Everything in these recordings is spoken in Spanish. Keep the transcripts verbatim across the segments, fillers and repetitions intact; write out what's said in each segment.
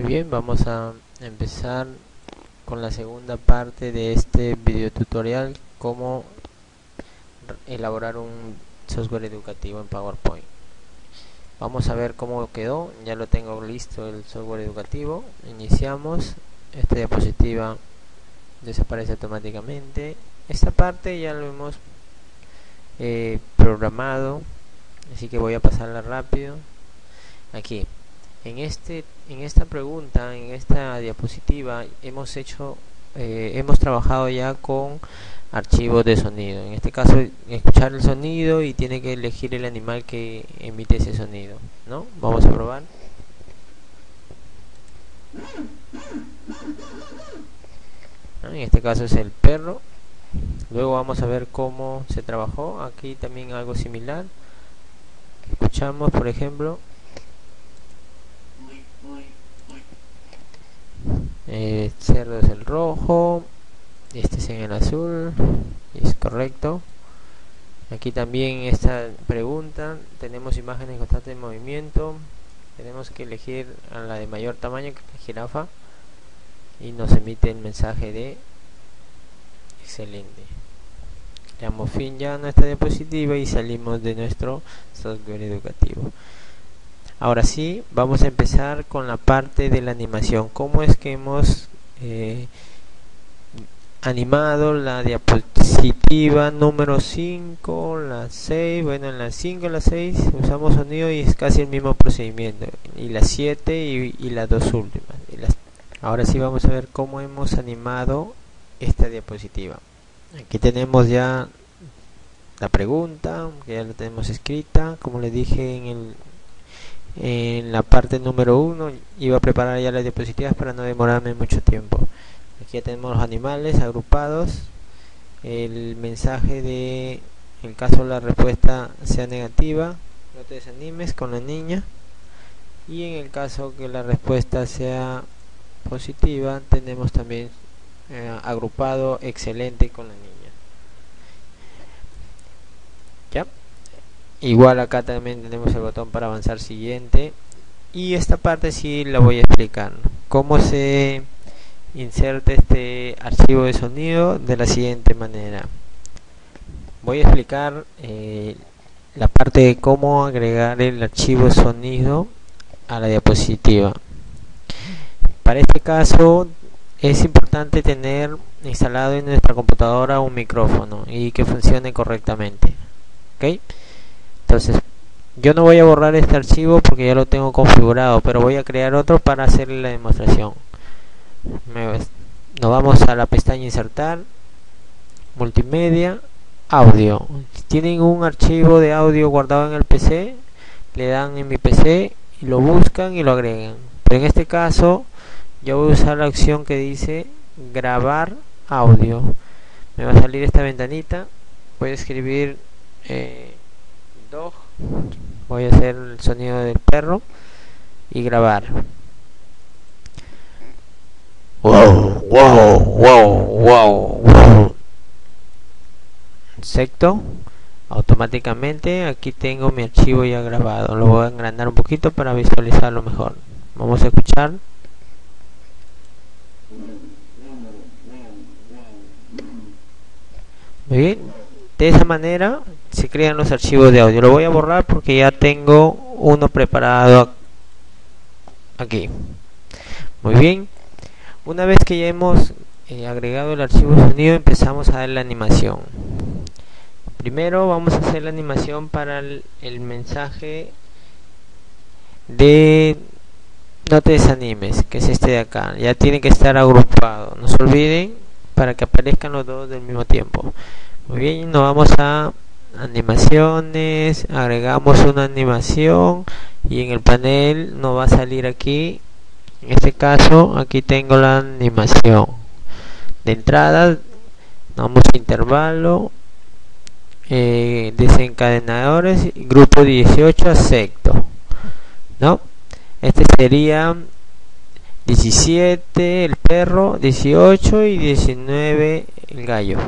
Muy bien, vamos a empezar con la segunda parte de este video tutorial, cómo elaborar un software educativo en PowerPoint. Vamos a ver cómo quedó. Ya lo tengo listo el software educativo. Iniciamos. Esta diapositiva desaparece automáticamente. Esta parte ya lo hemos eh, programado, así que voy a pasarla rápido. Aquí en este en esta pregunta, en esta diapositiva, hemos hecho eh, hemos trabajado ya con archivos de sonido. En este caso, escuchar el sonido y tiene que elegir el animal que emite ese sonido, ¿no? Vamos a probar. En este caso es el perro. Luego vamos a ver cómo se trabajó. Aquí también algo similar. Escuchamos, por ejemplo, el cerdo es el rojo, este es en el azul, es correcto. Aquí también esta pregunta, tenemos imágenes en constante movimiento, tenemos que elegir a la de mayor tamaño, que es la jirafa, y nos emite el mensaje de excelente. Le damos fin ya a nuestra diapositiva y salimos de nuestro software educativo. Ahora sí, vamos a empezar con la parte de la animación. ¿Cómo es que hemos eh, animado la diapositiva número cinco, la seis? Bueno, en la cinco y la seis usamos sonido y es casi el mismo procedimiento. Y la siete y, y las dos últimas. Y las... Ahora sí vamos a ver cómo hemos animado esta diapositiva. Aquí tenemos ya la pregunta, que ya la tenemos escrita. Como les dije en el... en la parte número uno, iba a preparar ya las diapositivas para no demorarme mucho tiempo. Aquí ya tenemos los animales agrupados, el mensaje de, en caso la respuesta sea negativa, no te desanimes, con la niña, y en el caso que la respuesta sea positiva, tenemos también eh, agrupado excelente con la niña. ¿Ya? Igual acá también tenemos el botón para avanzar siguiente, y esta parte sí la voy a explicar, ¿no? Cómo se inserta este archivo de sonido de la siguiente manera. Voy a explicar eh, la parte de cómo agregar el archivo sonido a la diapositiva. Para este caso es importante tener instalado en nuestra computadora un micrófono y que funcione correctamente, ¿ok? Entonces, yo no voy a borrar este archivo porque ya lo tengo configurado, pero voy a crear otro para hacerle la demostración. Nos vamos a la pestaña Insertar, Multimedia, Audio. Si tienen un archivo de audio guardado en el P C, le dan en Mi P C y lo buscan y lo agregan. Pero en este caso, yo voy a usar la opción que dice Grabar Audio. Me va a salir esta ventanita. Voy a escribir... Eh, Dog. Voy a hacer el sonido del perro y grabar. Wow, wow, wow, wow, wow. Insecto. Automáticamente aquí tengo mi archivo ya grabado. Lo voy a agrandar un poquito para visualizarlo mejor. Vamos a escuchar. Muy bien. De esa manera se crean los archivos de audio. Lo voy a borrar porque ya tengo uno preparado aquí. Muy bien. Una vez que ya hemos eh, agregado el archivo sonido, empezamos a dar la animación. Primero vamos a hacer la animación para el, el mensaje de no te desanimes, que es este de acá. Ya tiene que estar agrupado. No se olviden, para que aparezcan los dos del mismo tiempo. Muy bien, nos vamos a animaciones, agregamos una animación y en el panel nos va a salir aquí, en este caso, aquí tengo la animación. De entrada, vamos a intervalo, eh, desencadenadores, grupo dieciocho, acepto, ¿no? Este sería diecisiete, el perro, dieciocho y diecinueve, el gallo.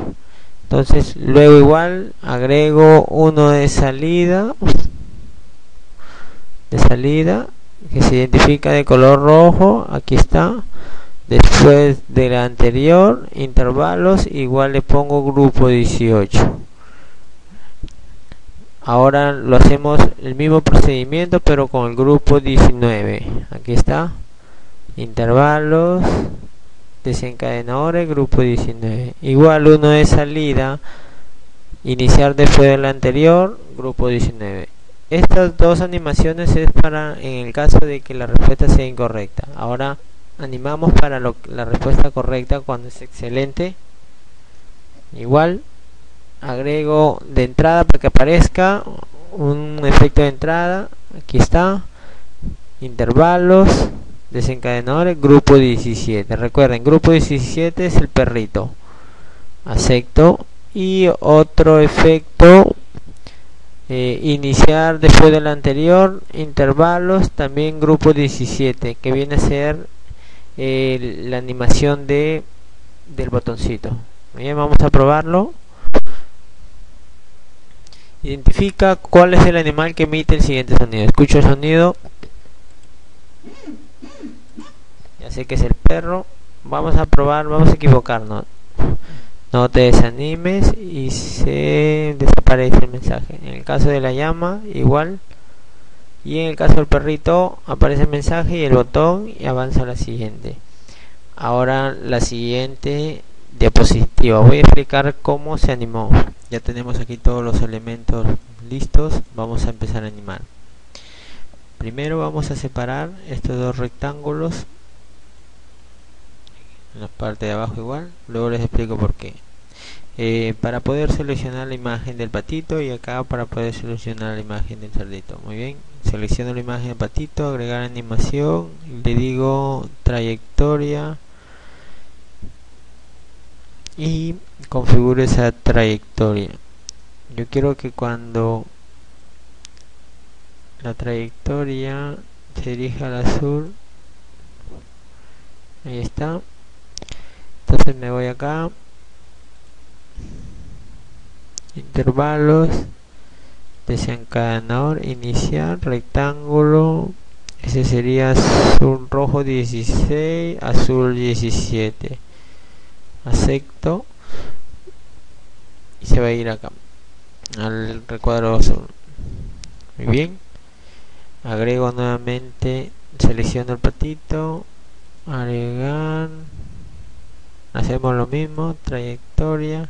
Entonces luego igual agrego uno de salida de salida que se identifica de color rojo, aquí está, después de la anterior, intervalos, igual le pongo grupo dieciocho. Ahora lo hacemos el mismo procedimiento pero con el grupo diecinueve, aquí está, intervalos, desencadenadores, grupo diecinueve, igual uno es salida, iniciar después de la anterior, grupo diecinueve. Estas dos animaciones es para en el caso de que la respuesta sea incorrecta. Ahora animamos para lo, la respuesta correcta cuando es excelente. Igual agrego de entrada para que aparezca un efecto de entrada, aquí está, intervalos, desencadenadores, grupo diecisiete. Recuerden, grupo diecisiete es el perrito. Acepto. Y otro efecto, eh, iniciar después del anterior, intervalos, también grupo diecisiete, que viene a ser eh, la animación de del botoncito. Bien, vamos a probarlo. Identifica cuál es el animal que emite el siguiente sonido. Escucho el sonido, ya sé que es el perro. Vamos a probar, vamos a equivocarnos. No te desanimes y se desaparece el mensaje. En el caso de la llama, igual. Y en el caso del perrito, aparece el mensaje y el botón y avanza a la siguiente. Ahora la siguiente diapositiva. Voy a explicar cómo se animó. Ya tenemos aquí todos los elementos listos. Vamos a empezar a animar. Primero vamos a separar estos dos rectángulos. En la parte de abajo igual, luego les explico por qué. Eh, para poder seleccionar la imagen del patito y acá para poder seleccionar la imagen del cerdito. Muy bien, selecciono la imagen del patito, agregar animación, le digo trayectoria y configuro esa trayectoria. Yo quiero que cuando la trayectoria se dirija al azul, ahí está. Entonces me voy acá, intervalos, desencadenador, iniciar, rectángulo, ese sería azul rojo dieciséis, azul diecisiete, acepto y se va a ir acá al recuadro azul. Muy bien, agrego nuevamente, selecciono el patito, agregar. Hacemos lo mismo, trayectoria,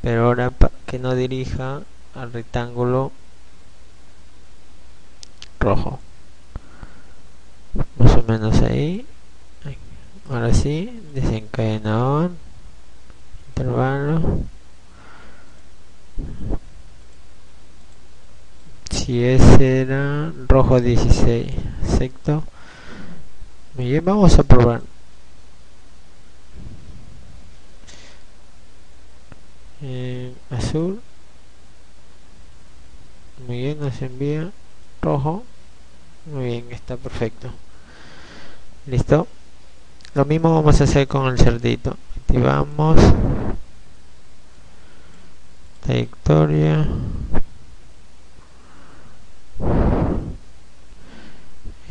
pero ahora que no dirija al rectángulo rojo. Más o menos ahí. Ahora sí, desencadenador, intervalo. Si ese era rojo dieciséis, acepto. Muy bien, vamos a probar. Eh, azul, muy bien, nos envía rojo, muy bien, está perfecto. Listo, lo mismo vamos a hacer con el cerdito. Activamos trayectoria,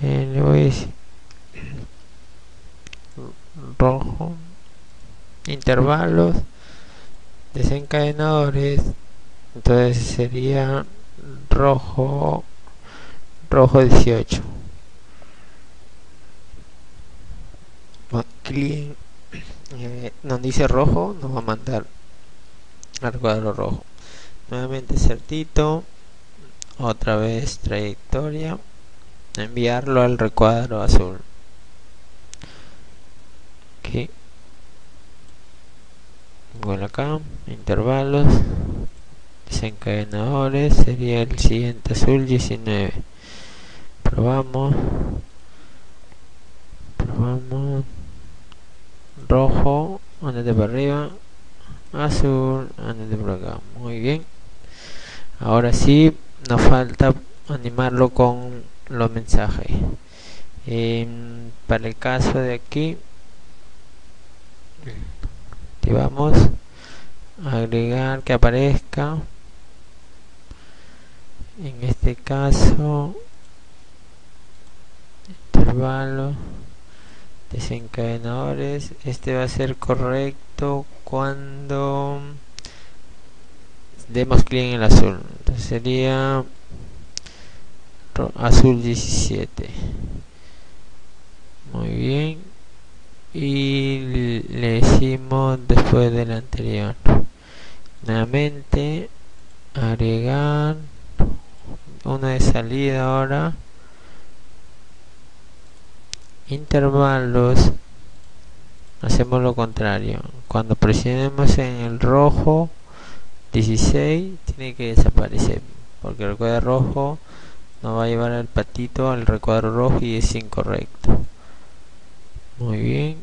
eh, le voy a decir rojo, intervalos, desencadenadores, entonces sería rojo rojo dieciocho. Clic eh, donde dice rojo nos va a mandar al cuadro rojo. Nuevamente cerdito, otra vez trayectoria, enviarlo al recuadro azul. Aquí igual acá, intervalos, desencadenadores, sería el siguiente azul diecinueve. Probamos, probamos, rojo, andate para arriba, azul, andate por acá. Muy bien, ahora sí nos falta animarlo con los mensajes. Eh, para el caso de aquí, activamos, agregar que aparezca, en este caso intervalos, desencadenadores. Este va a ser correcto cuando demos clic en el azul. Entonces sería azul diecisiete. Muy bien, y le hicimos después del anterior. Nuevamente agregar una de salida, ahora intervalos. Hacemos lo contrario, cuando presionemos en el rojo dieciséis tiene que desaparecer, porque el recuadro rojo nos va a llevar el patito al recuadro rojo y es incorrecto. Muy bien,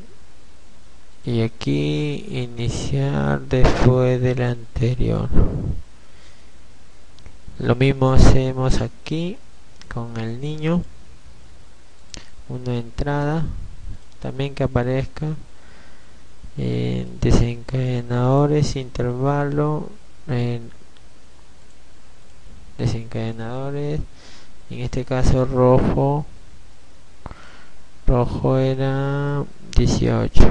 y aquí iniciar después del anterior. Lo mismo hacemos aquí con el niño. Una entrada también que aparezca, eh, desencadenadores, intervalo, eh, desencadenadores, en este caso rojo rojo era dieciocho.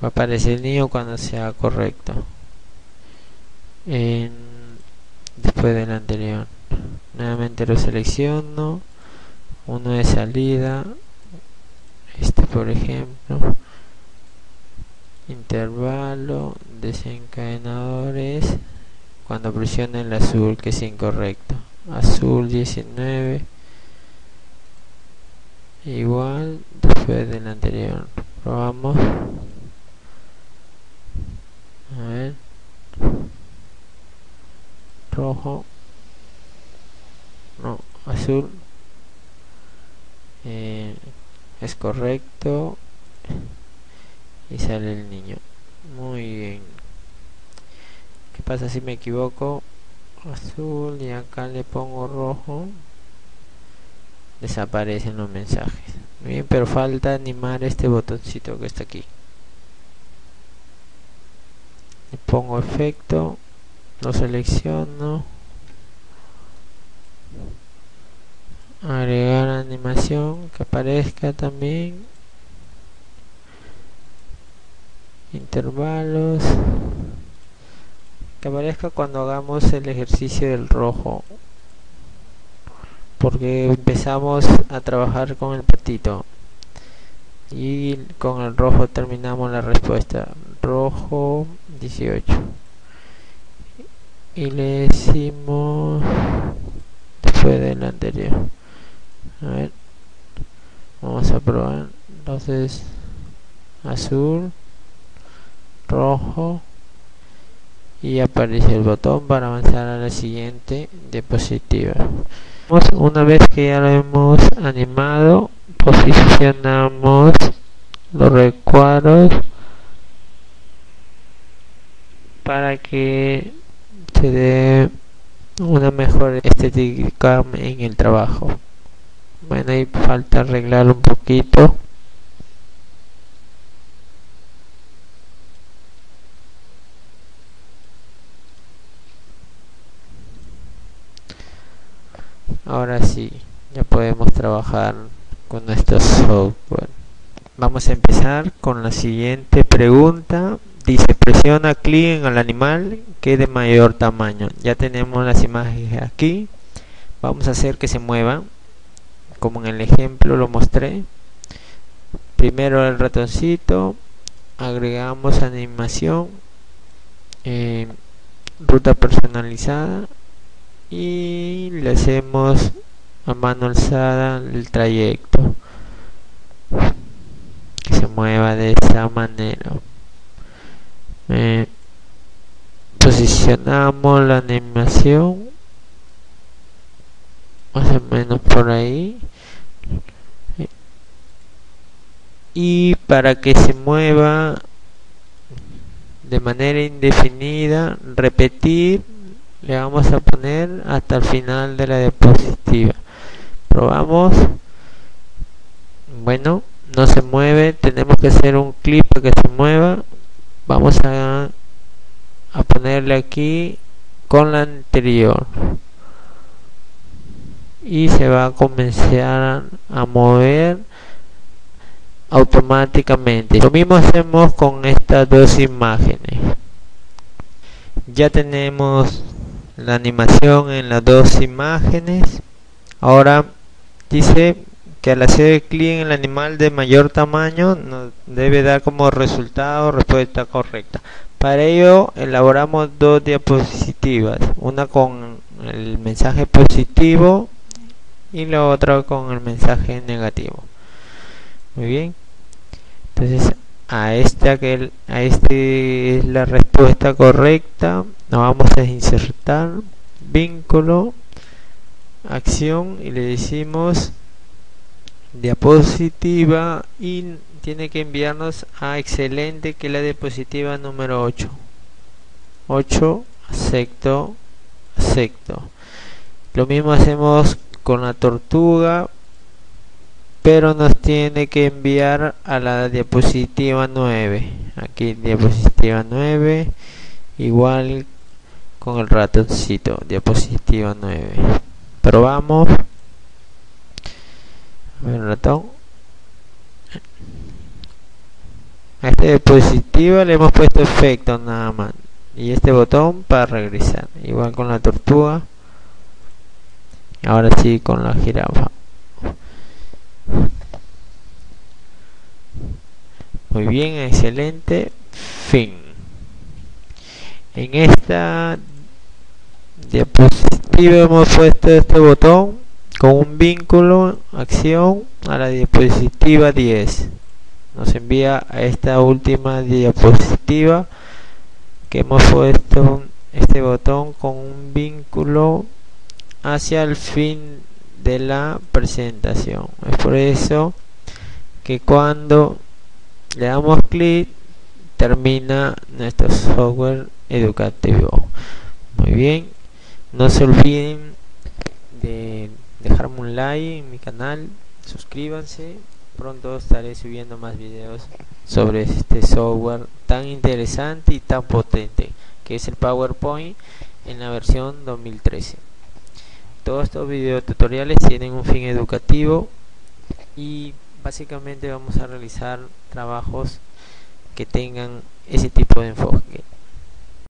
Va a aparecer el niño cuando sea correcto, eh, después del anterior. Nuevamente lo selecciono, uno de salida, este por ejemplo, intervalo, desencadenadores, cuando presione el azul que es incorrecto, azul diecinueve, igual después del anterior. Probamos, a ver, rojo, no, azul. Eh, es correcto y sale el niño. Muy bien, ¿qué pasa si me equivoco? Azul y acá le pongo rojo, desaparecen los mensajes. Muy bien, pero falta animar este botoncito que está aquí. Le pongo efecto, lo selecciono, agregar animación, que aparezca también, intervalos, que aparezca cuando hagamos el ejercicio del rojo, porque empezamos a trabajar con el patito y con el rojo terminamos la respuesta, rojo dieciocho, y le decimos después del anterior. A ver, vamos a probar. Entonces, azul, rojo, y aparece el botón para avanzar a la siguiente diapositiva. Una vez que ya lo hemos animado, posicionamos los recuadros para que se dé una mejor estética en el trabajo. Bueno, ahí falta arreglar un poquito. Ahora sí, ya podemos trabajar con nuestro software. Vamos a empezar con la siguiente pregunta. Dice, presiona clic en el animal que es de mayor tamaño. Ya tenemos las imágenes aquí. Vamos a hacer que se muevan, como en el ejemplo lo mostré. Primero el ratoncito, agregamos animación, eh, ruta personalizada, y le hacemos a mano alzada el trayecto, que se mueva de esa manera. Eh, posicionamos la animación más o menos por ahí, y para que se mueva de manera indefinida, repetir, le vamos a poner hasta el final de la diapositiva. Probamos. Bueno, no se mueve, tenemos que hacer un clip para que se mueva. Vamos a, a ponerle aquí con la anterior, y se va a comenzar a mover automáticamente. Lo mismo hacemos con estas dos imágenes. Ya tenemos la animación en las dos imágenes. Ahora dice que al hacer clic en el animal de mayor tamaño nos debe dar como resultado respuesta correcta. Para ello elaboramos dos diapositivas, una con el mensaje positivo y la otra con el mensaje negativo. Muy bien, entonces a esta que a este es la respuesta correcta. Nos vamos a insertar vínculo, acción y le decimos diapositiva, y tiene que enviarnos a excelente, que es la diapositiva número ocho ocho. Acepto, acepto. Lo mismo hacemos con la tortuga, pero nos tiene que enviar a la diapositiva nueve. Aquí diapositiva nueve, igual con el ratoncito, diapositiva nueve. Probamos. El ratón. A esta diapositiva le hemos puesto efecto nada más, y este botón para regresar, igual con la tortuga. Ahora sí con la jirafa. Muy bien, excelente. Fin. En esta diapositiva hemos puesto este botón con un vínculo, acción, a la diapositiva diez. Nos envía a esta última diapositiva que hemos puesto este botón con un vínculo hacia el fin de la presentación. Es por eso que cuando le damos clic termina nuestro software educativo. Muy bien, no se olviden de dejarme un like en mi canal, suscríbanse. Pronto estaré subiendo más videos sobre este software tan interesante y tan potente que es el PowerPoint en la versión dos mil trece. Todos estos videotutoriales tienen un fin educativo y básicamente vamos a realizar trabajos que tengan ese tipo de enfoque.